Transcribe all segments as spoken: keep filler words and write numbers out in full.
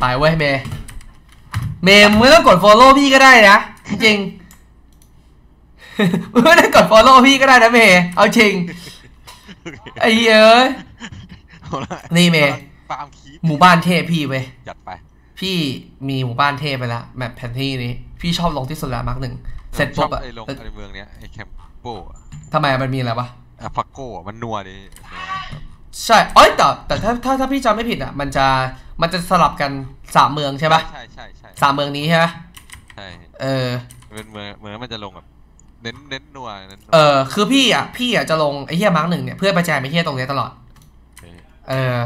ไปเว้ยเมย์เมย์ไม่ต้องกด follow พี่ก็ได้นะจริง ไม่ต้องกด follow พี่ก็ได้นะเมย์เอาจริง ไอ้เอ้ยนี่เมย์หมู่บ้านเทพพี่เว้ยจัดไปพี่มีหมู่บ้านเทพไปแล้วแมปแพนที่นี้พี่ชอบลงที่สุดแล้วมาร์กหนึ่งเสร็จปุ๊บอะลงในเมืองเนี้ยไอแคมโปทำไมมันมีอะไรวะอะพักโก้มันนัวดิใช่เอ้ยแต่แต่ถ้าถ้าถ้าพี่จำไม่ผิดอะมันจะมันจะสลับกันสามเมืองใช่ปะใช่ใช่ใช่สามเมืองนี้ใช่ไหมใช่เออเป็นเมืองเมืองมันจะลงแบบเน้นเน้นนัวเน้นเออคือพี่อะพี่อะจะลงไอเฮียมาร์กหนึ่งเนี่ยเพื่อประจานไอเฮียตรงนี้ตลอดเออ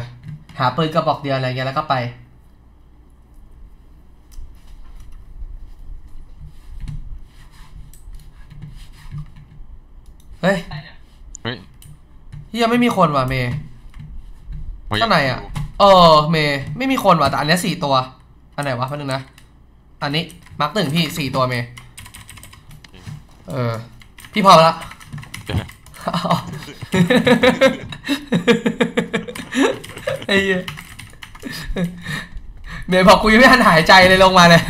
หาปืนกระบอกเดียวอะไรเงี้ยแล้วก็ไปเฮ้ยยังไม่มีคนว่ะเมย์ข้างในอ่ะเออเมย์ไม่มีคนว่ะแต่อันนี้สี่ตัวอันไหนวะพันหนึ่งนะอันนี้มาร์กหนึ่งพี่สี่ตัวเมย์เออพี่พอละไอ้เมย์บอกคุยไม่ทันหายใจเลยลงมาเลย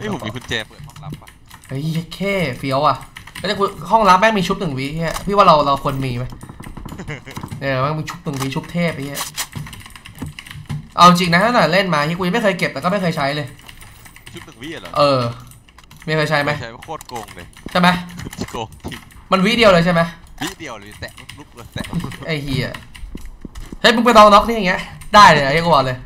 ไอ้ผมมีคุณแจเปิดห้องลับป่ะเฮ้ยแค่เฟี้ยวอ่ะแล้วจะห้องลับแม่งมีชุบหนึ่งวิเนี่ยพี่ว่าเราเราควรมีไหมเออแม่งมีชุบหนึ่งวิชุบเทพไอ้เนี่ยเอาจริงนะถ้าหน่อยเล่นมาที่กูไม่เคยเก็บแล้วก็ไม่เคยใช้เลยชุบหนึ่งวิเหรอเออไม่เคยใช้ไหมใช้โคตรโกงเลยใช่ไหมโกงมันวิเดียวเลยใช่ไหมวิเดียวเลยแตะลุกเลยแตะไอ้เฮียเฮ้ยมึงไปลองน็อกนี่อย่างเงี้ยได้เลยไอ้กูบอกเลย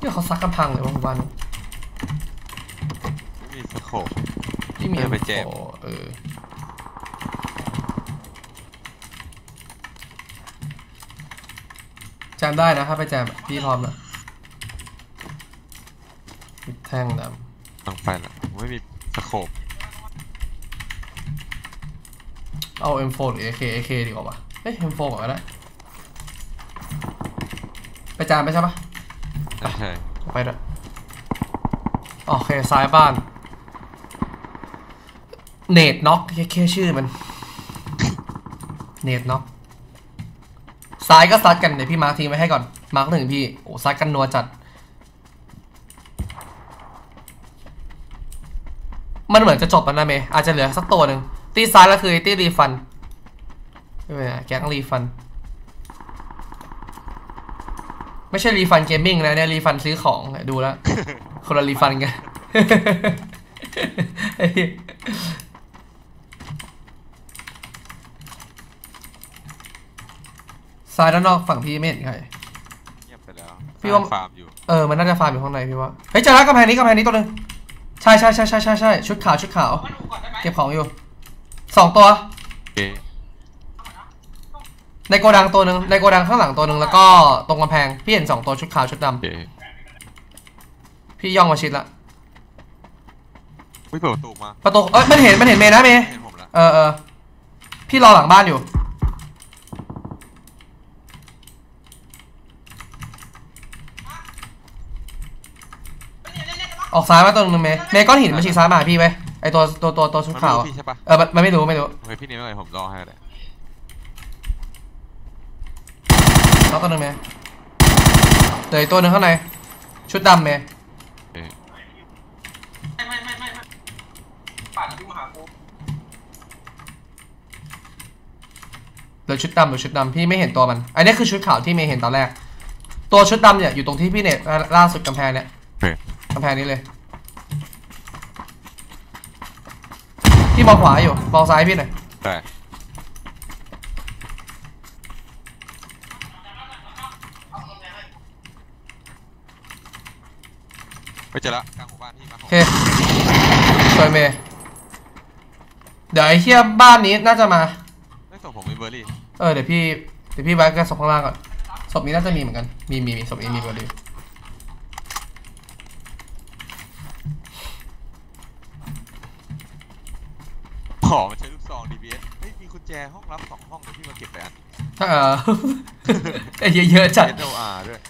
เดี๋ยวเขาซักกำพังเลยวันวันมีสโคปที่มีไปเจ็บเออจำได้นะถ้าไปแจมพี่พร้อมแล้วแท่งดำต้องไปละไม่มีสโคปเอา เอ็ม โฟร์ หรือ เอ เค เอ เค ดีกว่าป่ะเฮ้ย เอ็ม โฟร์ ก่อนก็ได้ไปแจมไปใช่ปะไปด้วยโอเคซ้ายบ้านเนตน็อกแค่ชื่อมันเนตน็อกซ้ายก็ซัดกันเดี๋ยวพี่มาร์คทีไว้ให้ก่อนมาร์คหนึ่งพี่โอ้ซัดกันนัวจัดมันเหมือนจะจบแล้วนะเมย์อาจจะเหลือสักตัวหนึ่งตีซ้ายแล้วคือตีรีฟันไม่เป็นไรแก๊งรีฟันไม่ใช่รีฟันเกมมิ่งนะเนี่ยรีฟันซื้อของดูแล้วคนละรีฟันกันซ้ายด้านนอกฝั่งพี่เมธใครเงียบไปแล้วพี่ว่าฟาร์มอยู่เออมันน่าจะฟาร์มอยู่ข้างในพี่ว่าเฮ้ยเจอแล้วกำแพงนี้กำแพงนี้ตัวนึงใช่ใช่ใช่ใช่ใช่ใช่ชุดขาวชุดขาวเก็บของอยู่สองตัวในโกดังตัวหนึ่งในโกดังข้างหลังตัวหนึ่งแล้วก็ตรงกำแพงพี่เห็นสองตัวชุดขาวชุดดำพี่ย่องมาชิดละไม่เปิดประตูมาประตูเอ้ยมันเห็นมันเห็นเมย์นะเมย์เออเออพี่รอหลังบ้านอยู่ออกซ้ายมาตัวหนึ่งเมย์เมย์ก้อนหินมาชิดซ้ายมาพี่ไปไอตัวตัวตัวตัวชุดขาวเออมันไม่รู้ไม่รู้เฮ้ยพี่นี่ไม่ไหวผมรอให้เลยตัวนึงเมย์เดี๋ยวตัวนึงข้างในชุดดำเมย์ไม่ไม่ไม่ไม่ป่านที่มหาภูเดี๋ยวชุดดำเดี๋ยวชุดดำพี่ไม่เห็นตัวมันอันนี้คือชุดขาวที่เมย์เห็นตอนแรกตัวชุดดำเนี่ยอยู่ตรงที่พี่เนตล่าสุดกำแพงเนี่ยกำแพงนี้เลยพี่มองขวาอยู่มองซ้ายพี่หน่อยไม่เจอละกลางหมู่บ้านที่มาโอเคสวยเมย์เดี๋ยวไอ้เฮียบ้านนี้น่าจะมาไม่ส่งผมมีเบอร์รี่เออเดี๋ยวพี่เดี๋ยวพี่ไว้กันศพข้างล่างก่อนศพนี้น่าจะมีเหมือนกันมีมีมีศพนี้มีเบอร์รี่ขอมาใช้ลูกซองดีบีเอสเฮ้ยมีกุญแจห้องรับสองห้องเดี๋ยวพี่มาเก็บไปอันเออเยอะๆจัดเออาร์ด้วย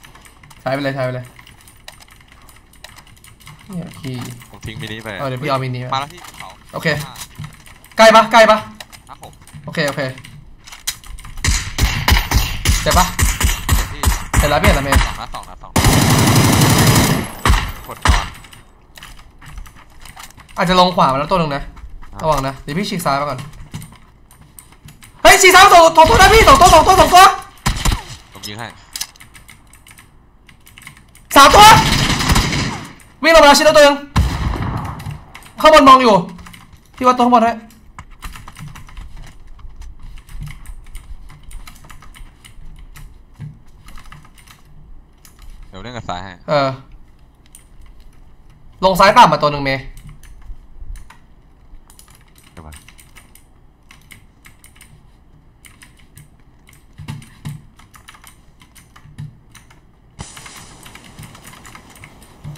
ใช้ไปเลยใช้ไปเลยผมทิ้งมินิไปเดี๋ยวพี่เอามินิมาแล้วที่เขาโอเคใกล้ปะใกล้ปะโอเคโอเค จ็บปะเสร็จแล้วเบียดละเมย์สองนัดสองนัดสองกดก่อนอาจจะลงขวามาแล้วตัวหนึ่งนะระวังนะเดี๋ยวพี่ฉีกซ้ายมาก่อนเฮ้ยฉีกซ้ายสองตัวตัวนะพี่สองตัวสองตัวสองตัวผมยิงให้สามตัววิ่งลงมาชิดแล้วตัวหนึ่งข้างบนมองอยู่พี่วัดตัวข้างบนให้เดี๋ยวเล่นกับซ้ายให้เออลงซ้ายต่ำมาตัวหนึ่งเมย์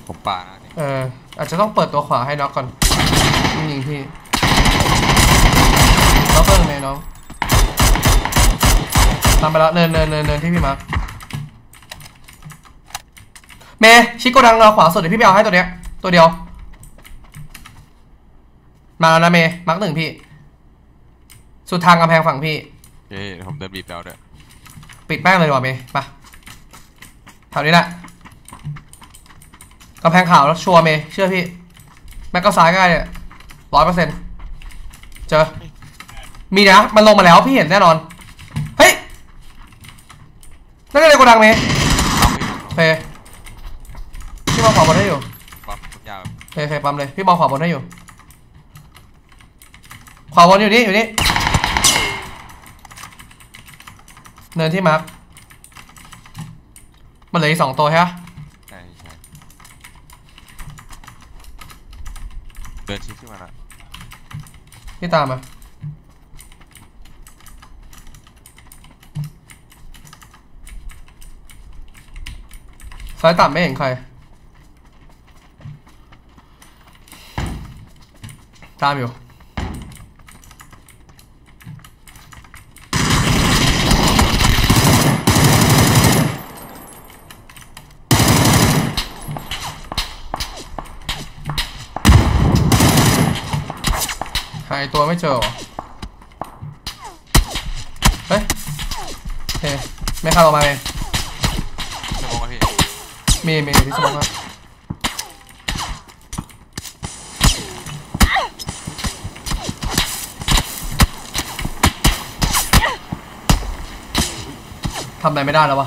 ผมป่าเอออาจจะต้องเปิดตัวขวาให้น็อกก่อนยิงพี่น็อกเพิ่มเลยน้องตามไปแล้วเนินเนินเนินเนินที่พี่มาเมย์ชิโกดังรอขวาสุดเดี๋ยวพี่ไปเอาให้ตัวเนี้ยตัวเดียวมาแล้วนะเมย์มาร์คหนึ่งพี่สุดทางกำแพงฝั่งพี่เฮ้ยผมเดินบีบแล้วเด้อปิดแป้งเลยดีกว่าเมย์มาแถวนี้แหละกำแพงขาวแล้วชัวร์เมย์เชื่อพี่แม็กก็ซ้ายง่ายเนี่ยร้อยเปอร์เซ็นต์เจอมีนะมันลงมาแล้วพี่เห็นแน่นอนเฮ้ยนั่นอะไรโกดังเมย์เฮ้ยพี่มองขวาบนให้อยู่เฮ้ยเฮ้ยปั๊มเลยพี่มองขวาบนให้อยู่ขวาบนอยู่นี่อยู่นี่เนินที่มาร์คมันเหลืออีกสองตัวใช่ไหมเดินชิดขึ้นมาละพี่ตามมาสายต่ำไม่เห็นใครตามอยู่หายตัวไม่เจอเฮ้ยเฮ้ยไม่เข้าออกมาเลยสมองพี่มีมีพี่สมองครับทำอะไรไม่ได้แล้ววะต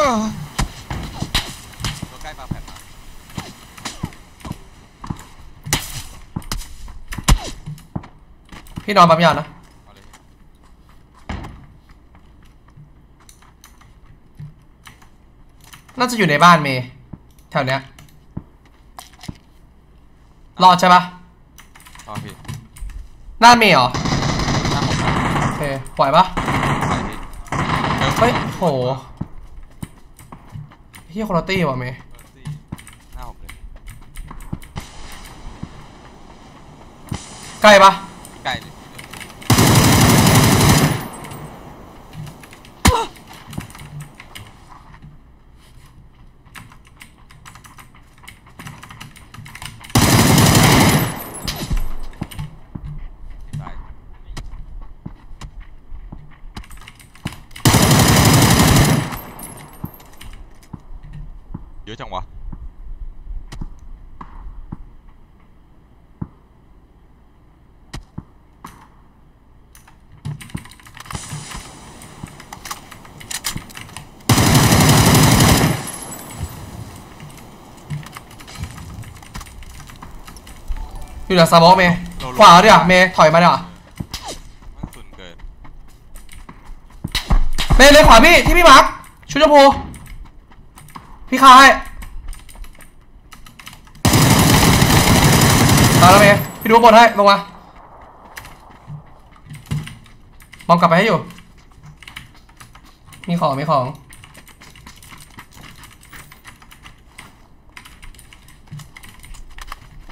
ัวใกล้ปลาแผ่นมาพี่นอนปั๊มยานะน่าจะอยู่ในบ้านเมย์แถวเนี้ยรอดใช่ปะรอดพี่หน้าเมย์เหรอโอเคปล่อยปะเฮ้ยโหเฮียคุณตี้ว่ะเมย์ใกล้ปะใกล้เยอะจังวะอยู่หลังซาบอกเมย์ขวาดิอ่ะเมย์ถอยมาดิอ่ะมันสุดเกินเมย์เลยขวาพี่ที่พี่มาร์คชุดชมพูพี่คายมาแล้วเมย์พี่ดูบนให้ลงมามองกลับไปให้อยู่มีของมีของ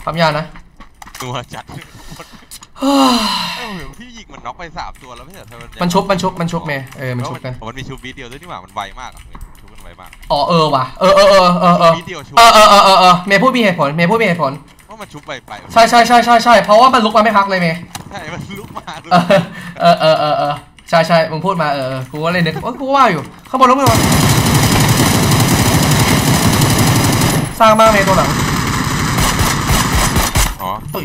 ปั๊มยานะตัวจัดพี่ยิงมันน็อกไปสามตัวแล้วไม่เสร็จมันชุบมันชุบมันชุบเมย์เออมันชุบกันมันมีชุบบีเดียวด้วยที่หว่ามันไวมากอ๋อเออว่ะเออเออเออเออเออเออเออเออเมย์พูดมีเหตุผลเมย์พูดมีเหตุผล ว่ามันชุบไปไปใช่ใช่ใช่ใช่ใช่เพราะว่ามันลุกมาไม่พักเลยเมย์ใช่มันลุกมาเออเออเออเออเออใช่ใช่มึงพูดมาเออกูว่าเลยนึกโอ้กูว่าอยู่ข้างบนลุกไม่มาสร้างมากเมย์ตัวหลังอ๋อตื่น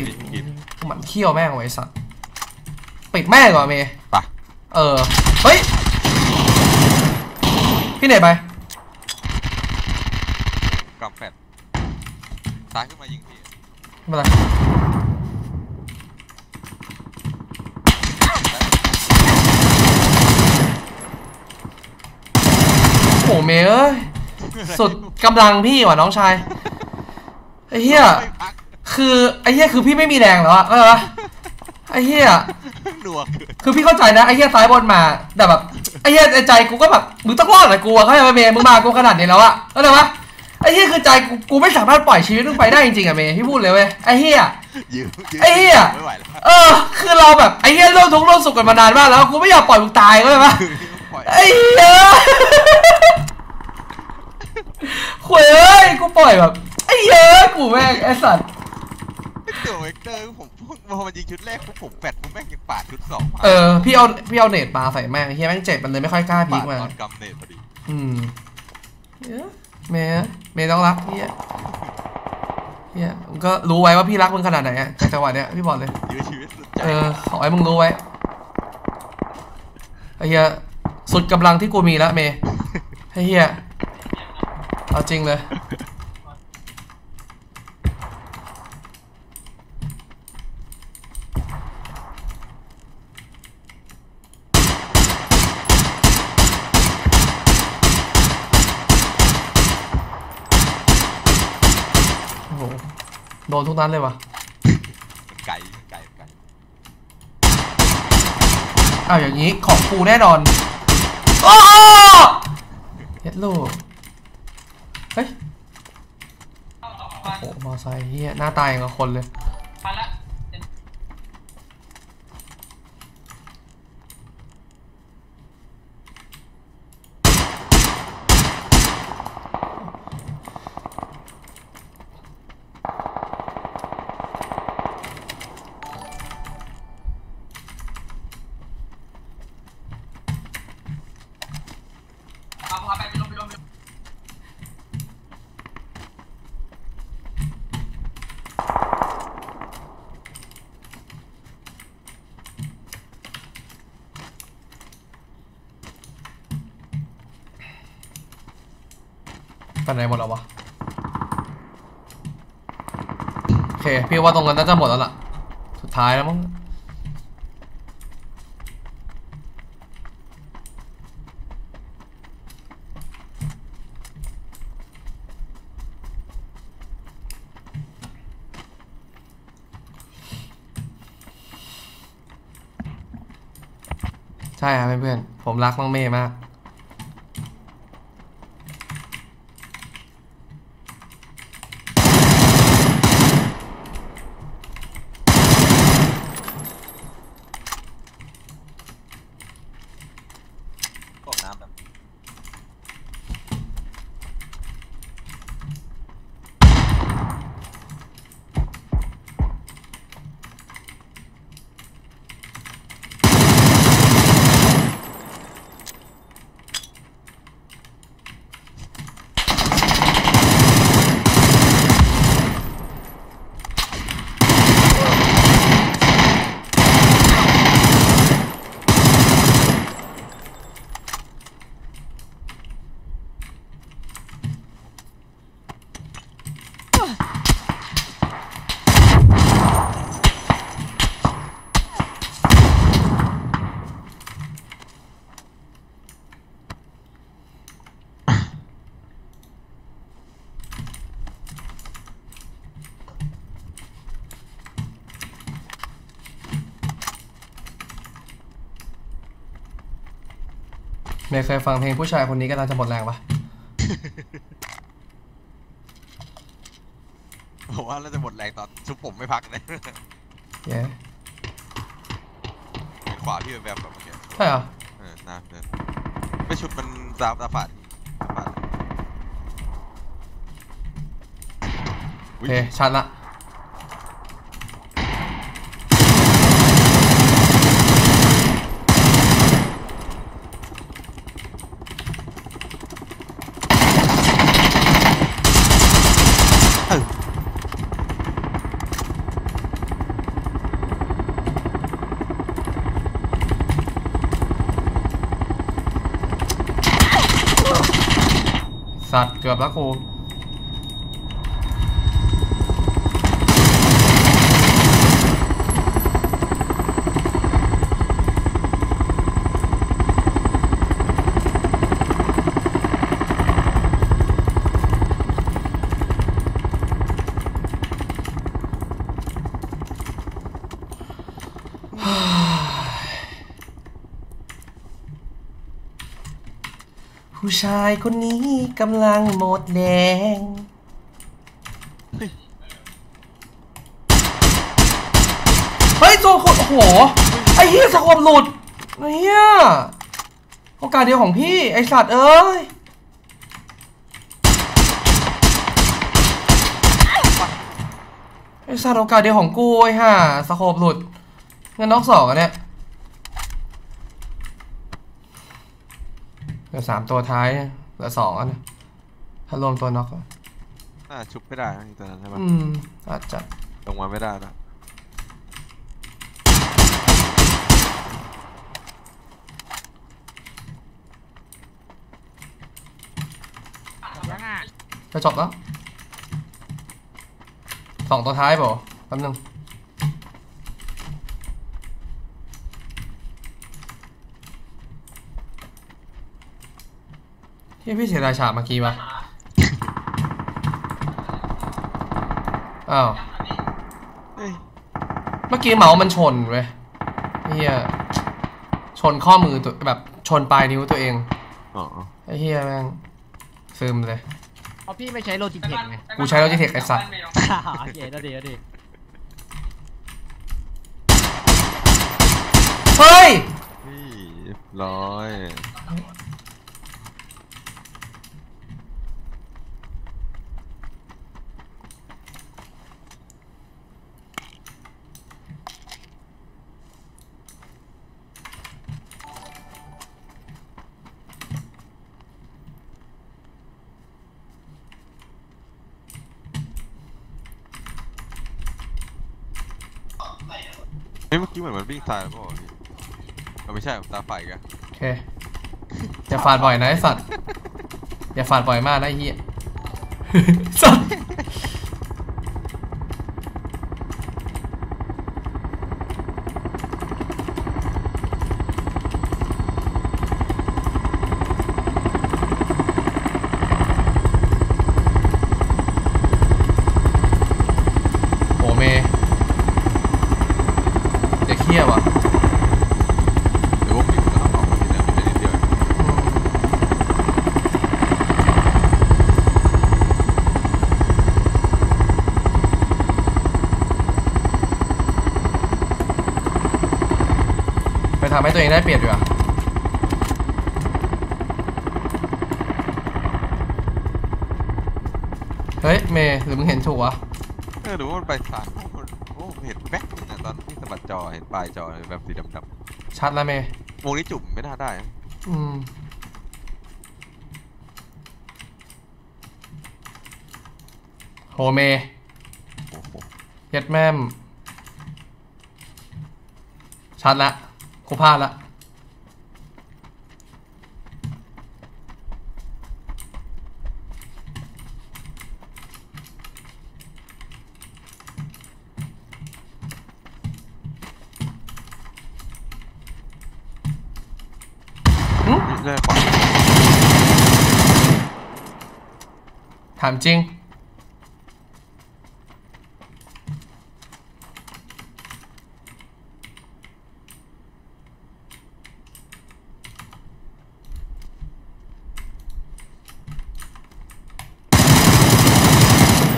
หมันเขี้ยวแม่งไว้สัตว์ปิดแม่ก่อนเมย์ปะเออเฮ้ยพี่ไหนไปกลับแฟดซ้ายขึ้นมายิงพี่ไม่เป็นไรโอ้เมย์เอ้ยสุดกำลังพี่ว่ะน้องชายไอ้เหี้ยคือไอ้เหี้ยคือพี่ไม่มีแรงแล้วอะเออไอ้เหี้ยคือพี่เข้าใจนะไอ้เหี้ยซ้ายบนมาแต่แบบไอ้เหี้ยใจกูก็แบบมึงต้องรอดแหละกูอะเข้าใจไหมเมย์มึงมากูขนาดนี้แล้วอะเข้าใจปะไอ้เหี้ยคือใจกูกูไม่สามารถปล่อยชีวิตมึงไปได้จริงๆอะเมย์พี่พูดเลยเว้ยไอ้เหี้ยไอ้เหี้ยเออคือเราแบบไอ้เหี้ยร่วมทุกข์ร่วมสุขกันมานานมากแล้วกูไม่อยากปล่อยมึงตายเข้าใจปะไอ้เหี้ยขวยเอ้ยกูปล่อยแบบไอ้เหี้ยกูแม่งไอ้สัตว์เดี๋ยวเวกเตอร์ผมพอมันยิงชุดแรกผมแปดผมแม่งยังปาดชุดสองเออพี่เอาพี่เอาเนตปลาใส่แม่งเฮียแม่งเจ็บมันเลยไม่ค่อยกล้าพีกมาปาดตอนกำเนตพอดีอืมเมย์เมย์ต้องรักเฮียเฮียผมก็รู้ไว้ว่าพี่รักมึงขนาดไหนอะจากจังหวะเนี้ยพี่บอกเลยยื้อชีวิตสุดใจเออขอให้มึงรู้ไว้ไอ้เฮียสุดกำลังที่กูมีแล้วเมย์ไอ้เฮียเอาจริงเลยโดนทุกนั้นเลยวะไก่ไก่ไก่อ้าวอย่างนี้ของกูแน่นอนโอ้เย็ดลูกเฮ้ยโอ้มอไซค์เฮียหน้าตายอย่างกับคนเลยไปไหนหมดแล้ววะโอเคพี่ว่าตรงนั้นน่าจะหมดแล้วล่ะสุดท้ายแล้วมั้งใช่ครับเพื่อนๆผมรักน้องเมย์มากเมย์เคยฟังเพลงผู้ชายคนนี้ก็น่าจะหมดแรงปะผมว่าเราจะหมดแรงตอนชุบผมไม่พักเลยเย้ขวาพี่เป็นแบบแบบเมื่อกี้ใช่เหรอเออน่าเดินไม่ชุบมันตาตาฝาดโอเคชัดละ สัตว์เกือบแล้วกูผู้ชายคนนี้กำลังหมดแดงเฮ้ยโซ่โอ้โหไอ้เหี้ยสะโคมหลุดไอ้เหี้ยโอกาสเดียวของพี่ไอ้สัตว์เอ้ยไอ้สัตว์โอกาสเดียวของกูไอ้ห่าสะโคมหลุดเงินนอกสองอันเนี้ยเหลือสามตัวท้ายเหลือสองอันถ้ารวมตัวน็อกอ่าชุบไม่ได้ตัวนั้นใช่ปะอืมอาจจะลงมาไม่ได้นะจะจบแล้วสองตัวท้ายเปล่าแป๊บนึงพี่พี่เสียดายฉากเมื่อกี้ปะอ้าวเมื่อกี้เมาส์มันชนเว้ยเฮียชนข้อมือตัวแบบชนปลายนิ้วตัวเองอ๋อไอ้เฮียแม่งซึมเลยเอาพี่ไม่ใช้โลจิเทคไงกูใช้โลจิเทคไอ้สัตว์โอเคแล้วดีแล้วดีเฮ้ยร้อยเมื่อกี้เหมือนมันวิ่งตายแล้วป่ะมันไม่ใช่ตาฝ่ายกันโอเคอย่าฟาดบ่อยนะไอ้สัตว์อย่าฟาดบ่อยมากนะไอ้เหี้ยสัตว์ทำให้ตัวเองได้เปรียบดีกว่าเฮ้ยเมย์หรือมึงเห็นถูกวะเออหรือว่ามันไปสายโอ้เห็นแป๊บนึงนะตอนที่สะบัดจอเห็นปลายจอแบบสีดำๆชัดแล้วเมย์วงนี้จุ่มไม่น่าได้อืมโหเมย์เย็ดแม่มชัดละกูพลาดละถามจริง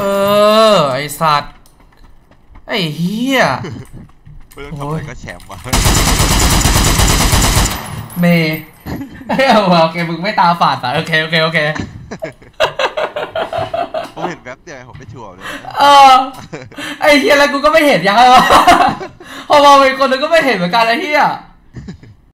เออไอสัตว์ไอเหี้ยเพื่อนทำอะไรก็แฉมวะเมย์เอาโอเคมึงไม่ตาฝาดอ่ะโอเคโอเคโอเคผมเห็นแป๊บเดียวผมไม่ชัวร์เลยเออไอเหี้ยแล้วกูก็ไม่เห็นยังไงวะพอมองไปคนนึงก็ไม่เห็นเหมือนกันไอเหี้ย